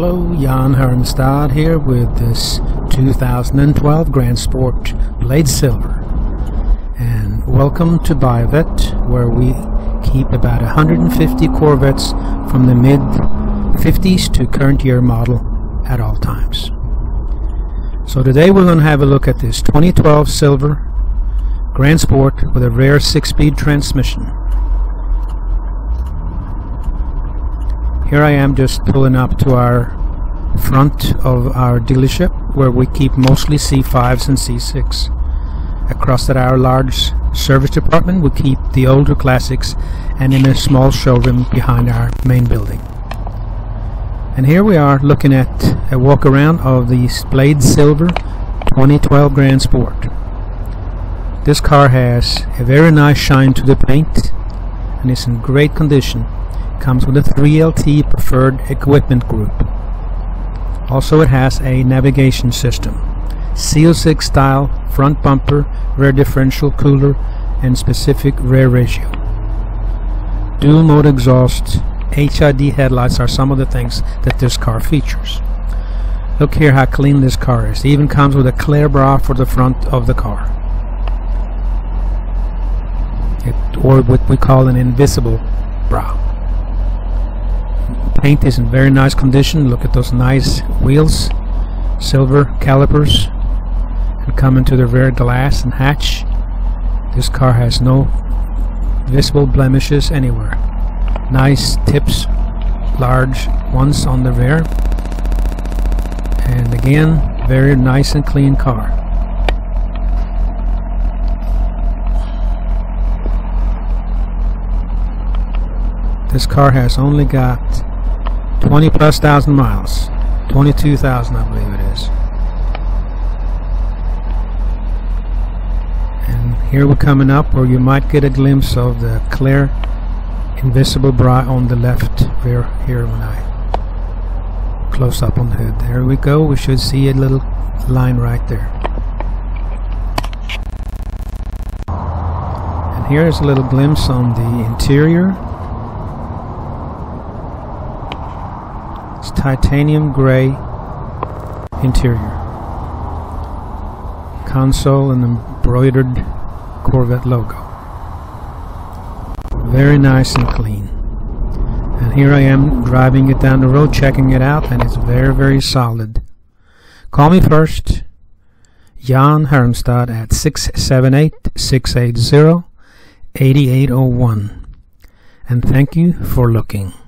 Hello, Jan Hermstad here with this 2012 Grand Sport Blade Silver, and welcome to Buy a Vette, where we keep about 150 Corvettes from the mid 50s to current year model at all times. So today we're going to have a look at this 2012 Silver Grand Sport with a rare 6-speed transmission. Here I am just pulling up to our front of our dealership, where we keep mostly C5s and C6s. Across at our large service department we keep the older classics, and in a small showroom behind our main building. And here we are looking at a walk around of the Blade Silver 2012 Grand Sport. This car has a very nice shine to the paint and is in great condition. Comes with a 3LT preferred equipment group. Also, it has a navigation system, CO6 style front bumper, rear differential cooler, and specific rear ratio. Dual mode exhaust, HID headlights are some of the things that this car features. Look here how clean this car is. It even comes with a clear bra for the front of the car, or what we call an invisible bra. Paint is in very nice condition. Look at those nice wheels, silver calipers, and coming to the rear glass and hatch. This car has no visible blemishes anywhere. Nice tips, large ones on the rear, and again, very nice and clean car. This car has only got 20 plus thousand miles, 22,000 I believe it is. And here we're coming up where you might get a glimpse of the clear invisible bra on the left rear here when I close up on the hood. There we go, we should see a little line right there. And here's a little glimpse on the interior. Titanium gray interior. Console and embroidered Corvette logo. Very nice and clean. And here I am driving it down the road, checking it out, and it's very solid. Call me first, Jan Hermstad, at 678-680-8801. And thank you for looking.